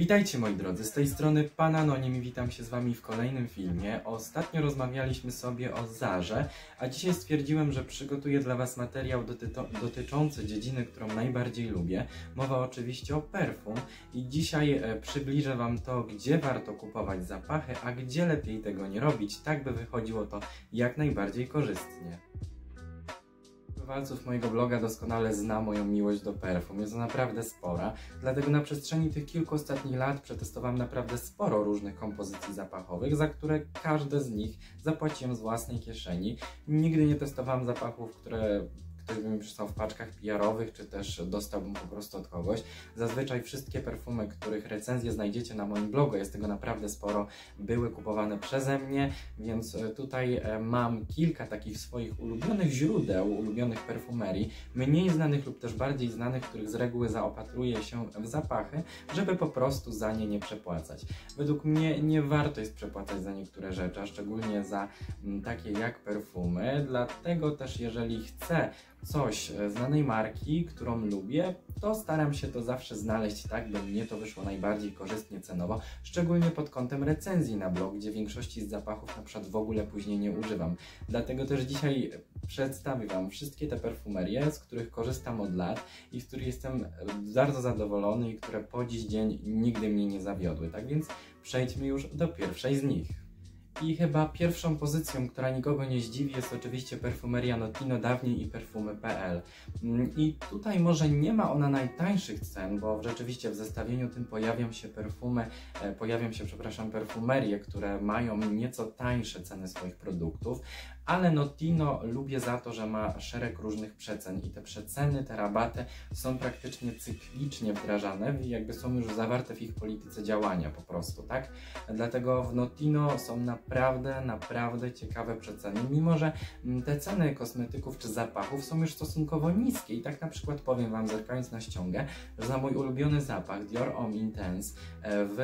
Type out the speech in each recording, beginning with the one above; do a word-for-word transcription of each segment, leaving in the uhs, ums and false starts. Witajcie moi drodzy, z tej strony Pan Anonim i witam się z Wami w kolejnym filmie. Ostatnio rozmawialiśmy sobie o Zarze, a dzisiaj stwierdziłem, że przygotuję dla Was materiał doty- dotyczący dziedziny, którą najbardziej lubię. Mowa oczywiście o perfum i dzisiaj e, przybliżę Wam to, gdzie warto kupować zapachy, a gdzie lepiej tego nie robić, tak by wychodziło to jak najbardziej korzystnie. Walców mojego bloga doskonale zna moją miłość do perfum, jest ona naprawdę spora, dlatego na przestrzeni tych kilku ostatnich lat przetestowałem naprawdę sporo różnych kompozycji zapachowych, za które każde z nich zapłaciłem z własnej kieszeni. Nigdy nie testowałem zapachów, które ktoś by mi przysłał w paczkach P R-owych, czy też dostałbym po prostu od kogoś. Zazwyczaj wszystkie perfumy, których recenzje znajdziecie na moim blogu, jest tego naprawdę sporo, były kupowane przeze mnie, więc tutaj mam kilka takich swoich ulubionych źródeł, ulubionych perfumerii, mniej znanych lub też bardziej znanych, których z reguły zaopatruję się w zapachy, żeby po prostu za nie nie przepłacać. Według mnie nie warto jest przepłacać za niektóre rzeczy, a szczególnie za takie jak perfumy, dlatego też jeżeli chcę coś znanej marki, którą lubię, to staram się to zawsze znaleźć tak, by mnie to wyszło najbardziej korzystnie cenowo, szczególnie pod kątem recenzji na blog, gdzie większości z zapachów na przykład w ogóle później nie używam. Dlatego też dzisiaj przedstawię Wam wszystkie te perfumerie, z których korzystam od lat i z których jestem bardzo zadowolony i które po dziś dzień nigdy mnie nie zawiodły. Tak więc przejdźmy już do pierwszej z nich. I chyba pierwszą pozycją, która nikogo nie zdziwi, jest oczywiście perfumeria Notino, dawniej i perfumy kropka p l. I tutaj może nie ma ona najtańszych cen, bo rzeczywiście w zestawieniu tym pojawią się perfumy, pojawią się, przepraszam, perfumerie, które mają nieco tańsze ceny swoich produktów, ale Notino lubię za to, że ma szereg różnych przecen i te przeceny, te rabaty są praktycznie cyklicznie wdrażane i jakby są już zawarte w ich polityce działania po prostu, tak? Dlatego w Notino są naprawdę, naprawdę ciekawe przeceny, mimo że te ceny kosmetyków czy zapachów są już stosunkowo niskie i tak na przykład powiem Wam, zerkając na ściągę, że za mój ulubiony zapach Dior Homme Intense w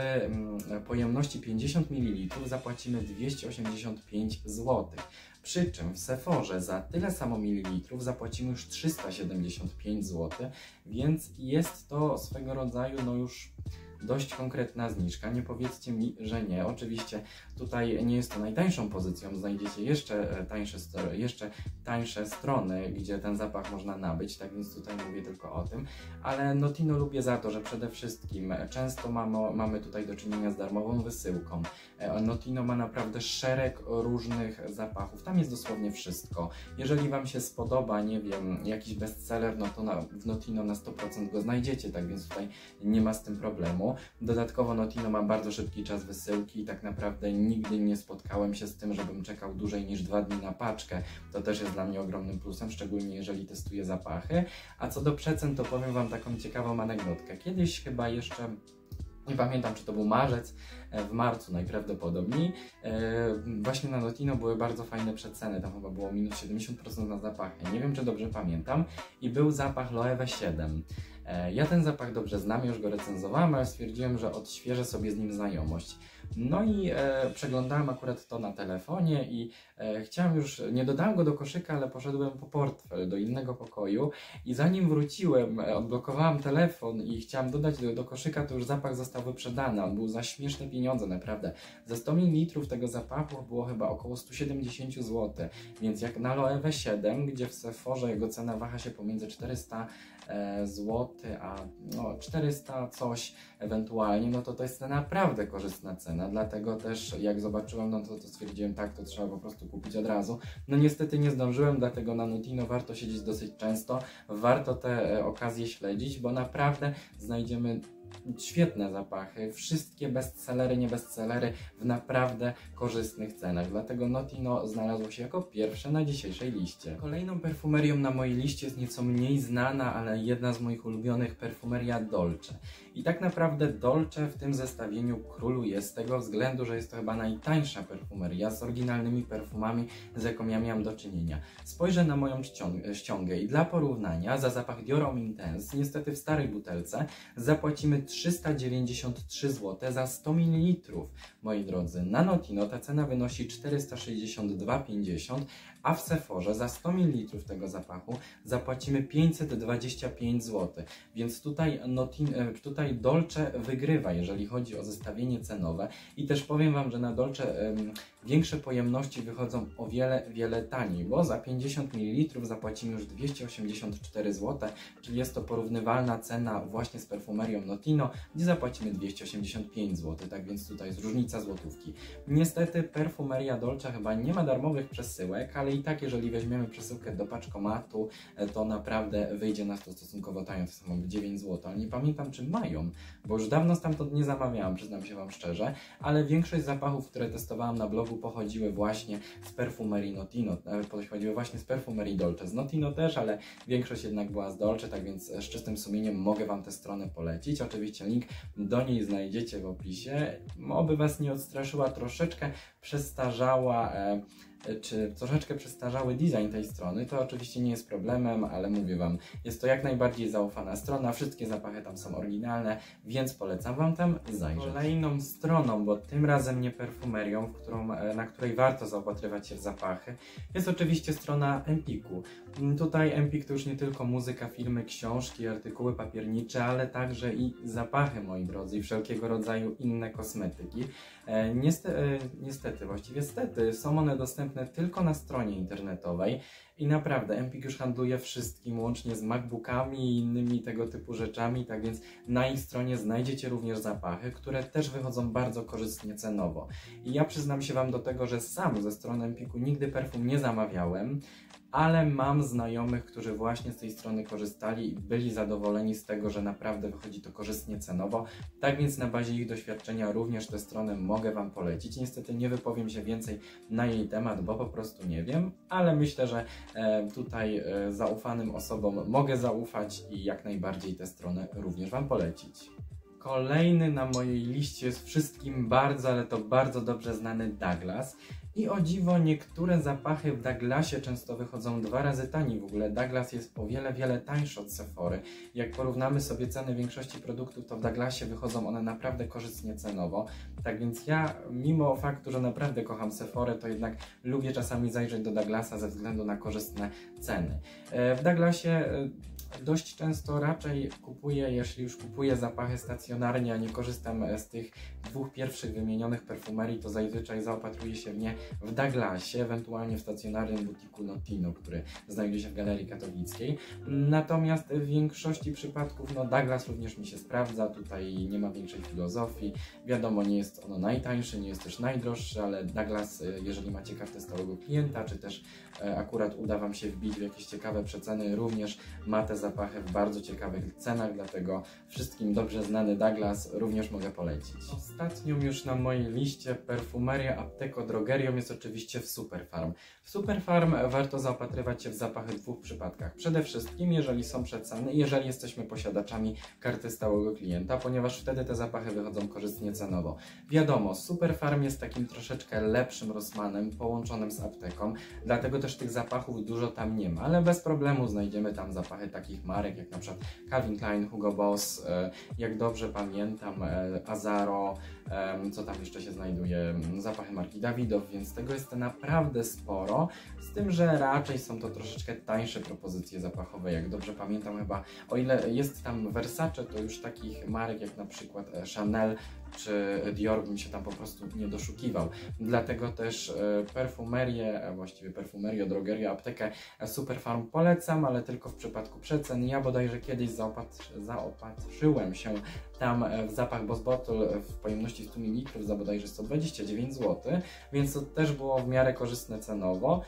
pojemności pięćdziesiąt mililitrów zapłacimy dwieście osiemdziesiąt pięć złotych. Przy czym w Sephorze za tyle samo mililitrów zapłacimy już trzysta siedemdziesiąt pięć złotych, więc jest to swego rodzaju no już dość konkretna zniżka, nie powiedzcie mi, że nie. Oczywiście tutaj nie jest to najtańszą pozycją, znajdziecie jeszcze tańsze, jeszcze tańsze strony, gdzie ten zapach można nabyć, tak więc tutaj mówię tylko o tym, ale Notino lubię za to, że przede wszystkim często mamy, mamy tutaj do czynienia z darmową wysyłką. Notino ma naprawdę szereg różnych zapachów, tam jest dosłownie wszystko. Jeżeli Wam się spodoba, nie wiem, jakiś bestseller, no to na, w Notino na sto procent go znajdziecie, tak więc tutaj nie ma z tym problemu. Dodatkowo Notino ma bardzo szybki czas wysyłki i tak naprawdę nigdy nie spotkałem się z tym, żebym czekał dłużej niż dwa dni na paczkę. To też jest dla mnie ogromnym plusem, szczególnie jeżeli testuję zapachy. A co do przecen, to powiem Wam taką ciekawą anegdotkę. Kiedyś chyba jeszcze, nie pamiętam czy to był marzec, w marcu najprawdopodobniej, właśnie na Notino były bardzo fajne przeceny, tam chyba było minus siedemdziesiąt procent na zapachy, nie wiem czy dobrze pamiętam, i był zapach Loewe siedem. Ja ten zapach dobrze znam, już go recenzowałem, ale stwierdziłem, że odświeżę sobie z nim znajomość. No i e, przeglądałem akurat to na telefonie i e, chciałem już, nie dodałem go do koszyka, ale poszedłem po portfel do innego pokoju i zanim wróciłem, e, odblokowałem telefon i chciałem dodać do, do koszyka, to już zapach został wyprzedany, on był za śmieszne pieniądze naprawdę. Za sto mililitrów tego zapachu było chyba około sto siedemdziesiąt złotych, więc jak na Loewe siedem, gdzie w Sephorze jego cena waha się pomiędzy czterysta złotych a no, czterysta coś ewentualnie, no to to jest naprawdę korzystna cena. Dlatego też jak zobaczyłem, no to, to stwierdziłem, tak, to trzeba po prostu kupić od razu. No niestety nie zdążyłem, dlatego na Notino warto siedzieć dosyć często, warto te okazje śledzić, bo naprawdę znajdziemy świetne zapachy, wszystkie bestsellery, nie bestsellery w naprawdę korzystnych cenach, dlatego Notino znalazło się jako pierwsze na dzisiejszej liście. Kolejną perfumerią na mojej liście jest nieco mniej znana, ale jedna z moich ulubionych, perfumeria Dolce. I tak naprawdę Dolce w tym zestawieniu króluje z tego względu, że jest to chyba najtańsza perfumeria z oryginalnymi perfumami, z jaką ja miałam do czynienia. Spojrzę na moją ściągę i dla porównania za zapach Dior Homme Intense, niestety w starej butelce, zapłacimy trzysta dziewięćdziesiąt trzy złote za sto mililitrów. Moi drodzy, na Notino ta cena wynosi czterysta sześćdziesiąt dwa pięćdziesiąt, a w Sephorze za sto mililitrów tego zapachu zapłacimy pięćset dwadzieścia pięć złotych. Więc tutaj, Notino, tutaj Dolce wygrywa, jeżeli chodzi o zestawienie cenowe. I też powiem Wam, że na Dolce ym, większe pojemności wychodzą o wiele, wiele taniej, bo za pięćdziesiąt mililitrów zapłacimy już dwieście osiemdziesiąt cztery złote, czyli jest to porównywalna cena właśnie z perfumerią Notino, gdzie zapłacimy dwieście osiemdziesiąt pięć złotych, tak więc tutaj jest różnica złotówki. Niestety perfumeria Dolce chyba nie ma darmowych przesyłek, ale i tak jeżeli weźmiemy przesyłkę do paczkomatu, to naprawdę wyjdzie nas to stosunkowo tanio, to samo dziewięć złotych, ale nie pamiętam czy mają, bo już dawno stamtąd nie zamawiałam, przyznam się Wam szczerze, ale większość zapachów, które testowałam na blogu, pochodziły właśnie z perfumerii Notino, pochodziły właśnie z perfumerii Dolce, z Notino też, ale większość jednak była z Dolce, tak więc z czystym sumieniem mogę Wam tę stronę polecić. Oczywiście link do niej znajdziecie w opisie. Oby Was nie odstraszyła troszeczkę przestarzała, e, czy troszeczkę przestarzały design tej strony, to oczywiście nie jest problemem, ale mówię Wam, jest to jak najbardziej zaufana strona, wszystkie zapachy tam są oryginalne, więc polecam Wam tam zajrzeć. Kolejną stroną, bo tym razem nie perfumerią, w którą, na której warto zaopatrywać się w zapachy, jest oczywiście strona Empiku. Tutaj Empik to już nie tylko muzyka, filmy, książki, artykuły papiernicze, ale także i zapachy, moi drodzy, i wszelkiego rodzaju inne kosmetyki. E, niestety, e, niestety, właściwie stety, są one dostępne tylko na stronie internetowej i naprawdę Empik już handluje wszystkim, łącznie z MacBookami i innymi tego typu rzeczami, tak więc na ich stronie znajdziecie również zapachy, które też wychodzą bardzo korzystnie cenowo. I ja przyznam się Wam do tego, że sam ze strony Empiku nigdy perfum nie zamawiałem, ale mam znajomych, którzy właśnie z tej strony korzystali i byli zadowoleni z tego, że naprawdę wychodzi to korzystnie cenowo. Tak więc na bazie ich doświadczenia również tę stronę mogę Wam polecić. Niestety nie wypowiem się więcej na jej temat, bo po prostu nie wiem, ale myślę, że e, tutaj e, zaufanym osobom mogę zaufać i jak najbardziej tę stronę również Wam polecić. Kolejny na mojej liście jest wszystkim bardzo, ale to bardzo dobrze znany Douglas. I o dziwo, niektóre zapachy w Douglasie często wychodzą dwa razy taniej. W ogóle Douglas jest o wiele, wiele tańszy od Sephory. Jak porównamy sobie ceny większości produktów, to w Douglasie wychodzą one naprawdę korzystnie cenowo. Tak więc ja, mimo faktu, że naprawdę kocham Sephorę, to jednak lubię czasami zajrzeć do Douglasa ze względu na korzystne ceny. W Douglasie dość często raczej kupuję, jeśli już kupuję zapachy stacjonarnie, a nie korzystam z tych dwóch pierwszych wymienionych perfumerii, to zazwyczaj zaopatruję się w nie w Douglasie, ewentualnie w stacjonarnym butiku Notino, który znajduje się w Galerii Katowickiej. Natomiast w większości przypadków no, Douglas również mi się sprawdza, tutaj nie ma większej filozofii. Wiadomo, nie jest ono najtańsze, nie jest też najdroższe, ale Douglas, jeżeli ma ciekawego stałego klienta, czy też e, akurat uda Wam się wbić w jakieś ciekawe przeceny, również ma te zapachy w bardzo ciekawych cenach, dlatego wszystkim dobrze znany Douglas również mogę polecić. Ostatnią już na mojej liście perfumeria, apteko, drogerią jest oczywiście w Super-Pharm. W Super-Pharm warto zaopatrywać się w zapachy w dwóch przypadkach. Przede wszystkim, jeżeli są przeceny, jeżeli jesteśmy posiadaczami karty stałego klienta, ponieważ wtedy te zapachy wychodzą korzystnie cenowo. Wiadomo, Super-Pharm jest takim troszeczkę lepszym Rossmanem połączonym z apteką, dlatego też tych zapachów dużo tam nie ma, ale bez problemu znajdziemy tam zapachy takie takich marek jak na przykład Calvin Klein, Hugo Boss, jak dobrze pamiętam, Azaro, co tam jeszcze się znajduje, zapachy marki Davidoff, więc tego jest naprawdę sporo, z tym, że raczej są to troszeczkę tańsze propozycje zapachowe, jak dobrze pamiętam chyba, o ile jest tam Versace, to już takich marek jak na przykład Chanel czy Dior bym się tam po prostu nie doszukiwał, dlatego też perfumerię, właściwie perfumerię, drogerię, aptekę Super-Pharm polecam, ale tylko w przypadku przecen. Ja bodajże kiedyś zaopatr zaopatrzyłem się tam w zapach Boss Bottle w pojemności sto mililitrów za bodajże sto dwadzieścia dziewięć złotych, więc to też było w miarę korzystne cenowo,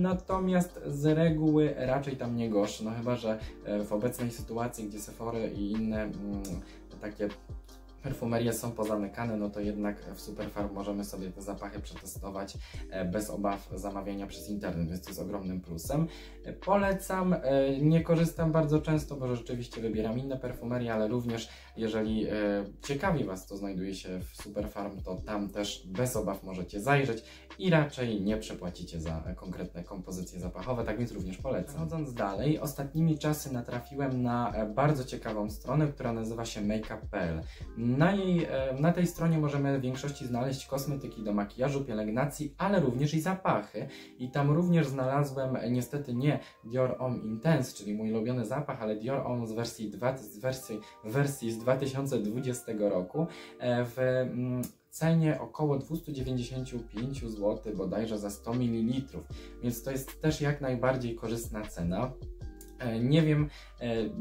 natomiast z reguły raczej tam nie gorszy, no chyba że w obecnej sytuacji, gdzie Sephory i inne mm, takie perfumerie są pozamykane, no to jednak w Super-Pharm możemy sobie te zapachy przetestować bez obaw zamawiania przez internet, więc to jest ogromnym plusem. Polecam, nie korzystam bardzo często, bo rzeczywiście wybieram inne perfumerie, ale również Jeżeli ciekawi Was, co znajduje się w Super-Pharm, to tam też bez obaw możecie zajrzeć i raczej nie przepłacicie za konkretne kompozycje zapachowe, tak więc również polecam. Przechodząc dalej, ostatnimi czasy natrafiłem na bardzo ciekawą stronę, która nazywa się Makeup kropka p l. Na, na tej stronie możemy w większości znaleźć kosmetyki do makijażu, pielęgnacji, ale również i zapachy. I tam również znalazłem niestety nie Dior Homme Intense, czyli mój ulubiony zapach, ale Dior Homme z wersji, dwa, z wersji, wersji z dwa tysiące dwudziestego roku w cenie około dwieście dziewięćdziesiąt pięć złotych bodajże za sto mililitrów, więc to jest też jak najbardziej korzystna cena. Nie wiem,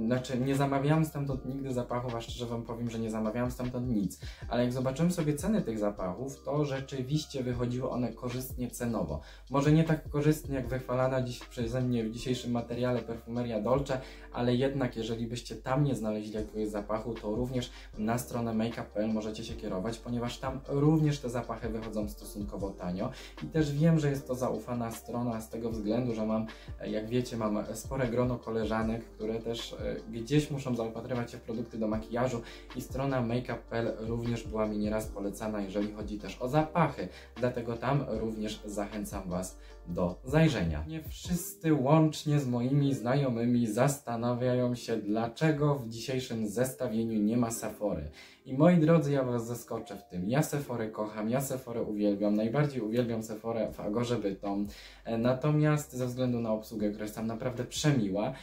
znaczy nie zamawiałam stamtąd nigdy zapachów, a szczerze Wam powiem, że nie zamawiałam stamtąd nic, ale jak zobaczyłem sobie ceny tych zapachów, to rzeczywiście wychodziły one korzystnie cenowo. Może nie tak korzystnie jak wychwalana dziś przeze mnie w dzisiejszym materiale perfumeria Dolce, ale jednak jeżeli byście tam nie znaleźli jakiegoś zapachu, to również na stronę makeup kropka p l możecie się kierować, ponieważ tam również te zapachy wychodzą stosunkowo tanio i też wiem, że jest to zaufana strona z tego względu, że mam, jak wiecie, mam spore grono koleżanek, które też gdzieś muszą zaopatrywać się w produkty do makijażu i strona makeup kropka p l również była mi nieraz polecana, jeżeli chodzi też o zapachy, dlatego tam również zachęcam Was do zajrzenia. Nie wszyscy łącznie z moimi znajomymi zastanawiają się, dlaczego w dzisiejszym zestawieniu nie ma Sephory. I moi drodzy, ja Was zaskoczę w tym. Ja Sephorę kocham, ja Sephorę uwielbiam, najbardziej uwielbiam Sephorę w Agorze Bytom. Natomiast ze względu na obsługę, która jest tam naprawdę przemiła,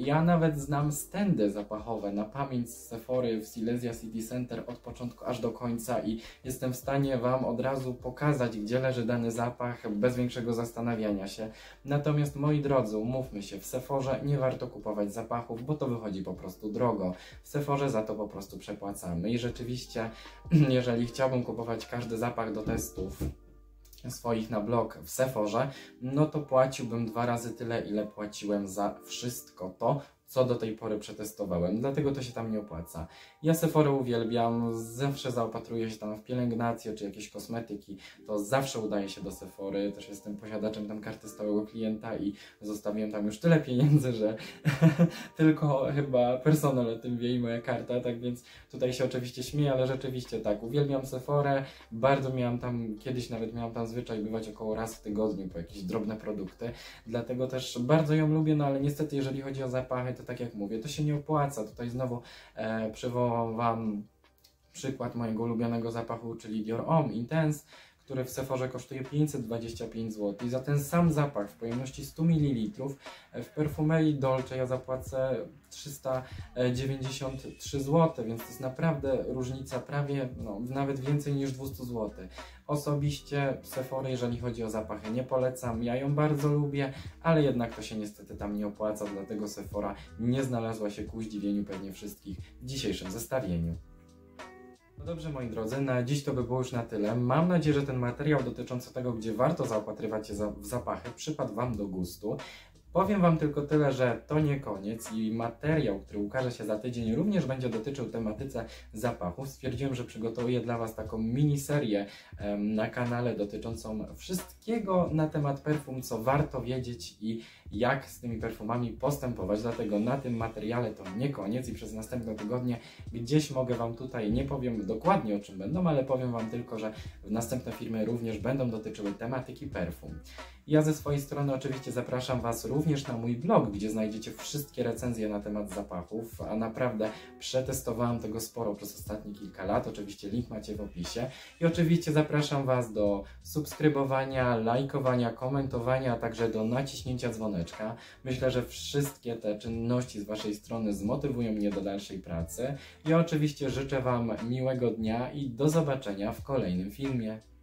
ja nawet znam stędy zapachowe na pamięć z Sephory w Silesia City Center od początku aż do końca i jestem w stanie Wam od razu pokazać, gdzie leży dany zapach bez większego zastanawiania się. Natomiast moi drodzy, umówmy się, w Sephorze nie warto kupować zapachów, bo to wychodzi po prostu drogo. W Sephorze za to po prostu przepłacamy i rzeczywiście, jeżeli chciałbym kupować każdy zapach do testów swoich na blog w Sephorze, no to płaciłbym dwa razy tyle, ile płaciłem za wszystko to, co do tej pory przetestowałem, dlatego to się tam nie opłaca. Ja Sephorę uwielbiam, zawsze zaopatruję się tam w pielęgnację czy jakieś kosmetyki, to zawsze udaje się do Sephory, też jestem posiadaczem tam karty stałego klienta i zostawiłem tam już tyle pieniędzy, że tylko chyba personel o tym wie i moja karta, tak więc tutaj się oczywiście śmieję, ale rzeczywiście tak, uwielbiam Sephorę, bardzo miałam tam, kiedyś nawet miałam tam zwyczaj bywać około raz w tygodniu po jakieś drobne produkty, dlatego też bardzo ją lubię, no ale niestety jeżeli chodzi o zapachy, to tak jak mówię, to się nie opłaca. Tutaj znowu e, przywołam Wam przykład mojego ulubionego zapachu, czyli Dior Homme Intense, który w Sephorze kosztuje pięćset dwadzieścia pięć złotych. I za ten sam zapach w pojemności sto mililitrów w perfumerii Dolce ja zapłacę trzysta dziewięćdziesiąt trzy złote, więc to jest naprawdę różnica prawie, no, nawet więcej niż dwieście złotych. Osobiście Sephory, jeżeli chodzi o zapachy, nie polecam, ja ją bardzo lubię, ale jednak to się niestety tam nie opłaca, dlatego Sephora nie znalazła się ku zdziwieniu pewnie wszystkich w dzisiejszym zestawieniu. No dobrze moi drodzy, na dziś to by było już na tyle. Mam nadzieję, że ten materiał dotyczący tego, gdzie warto zaopatrywać się w zapachy, przypadł Wam do gustu. Powiem Wam tylko tyle, że to nie koniec i materiał, który ukaże się za tydzień, również będzie dotyczył tematyce zapachów. Stwierdziłem, że przygotuję dla Was taką miniserię na kanale dotyczącą wszystkiego na temat perfum, co warto wiedzieć i jak z tymi perfumami postępować. Dlatego na tym materiale to nie koniec i przez następne tygodnie gdzieś mogę Wam tutaj, nie powiem dokładnie o czym będą, ale powiem Wam tylko, że następne filmy również będą dotyczyły tematyki perfum. Ja ze swojej strony oczywiście zapraszam Was również na mój blog, gdzie znajdziecie wszystkie recenzje na temat zapachów, a naprawdę przetestowałem tego sporo przez ostatnie kilka lat, oczywiście link macie w opisie. I oczywiście zapraszam Was do subskrybowania, lajkowania, komentowania, a także do naciśnięcia dzwoneczka. Myślę, że wszystkie te czynności z Waszej strony zmotywują mnie do dalszej pracy. Ja oczywiście życzę Wam miłego dnia i do zobaczenia w kolejnym filmie.